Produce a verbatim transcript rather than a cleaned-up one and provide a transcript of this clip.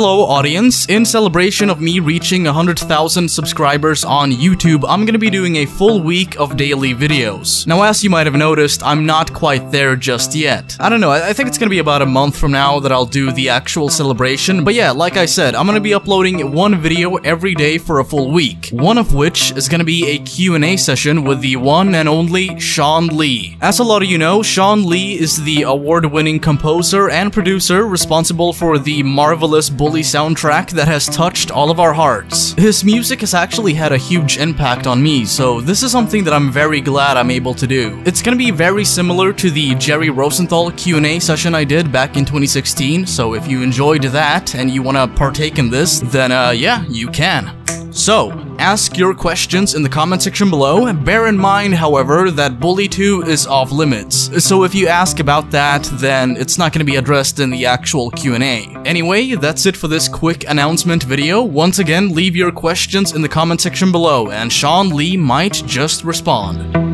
Hello audience, in celebration of me reaching one hundred thousand subscribers on YouTube, I'm gonna be doing a full week of daily videos. Now as you might have noticed, I'm not quite there just yet. I don't know, I think it's gonna be about a month from now that I'll do the actual celebration, but yeah, like I said, I'm gonna be uploading one video every day for a full week, one of which is gonna be a Q and A session with the one and only Shawn Lee. As a lot of you know, Shawn Lee is the award-winning composer and producer responsible for the marvelous Bully soundtrack that has touched all of our hearts. His music has actually had a huge impact on me, so this is something that I'm very glad I'm able to do. It's gonna be very similar to the Jerry Rosenthal Q and A session I did back in twenty sixteen, so if you enjoyed that and you wanna partake in this, then uh, yeah, you can. So, ask your questions in the comment section below. Bear in mind, however, that Bully two is off limits. So if you ask about that, then it's not going to be addressed in the actual Q and A. Anyway, that's it for this quick announcement video. Once again, leave your questions in the comment section below, and Shawn Lee might just respond.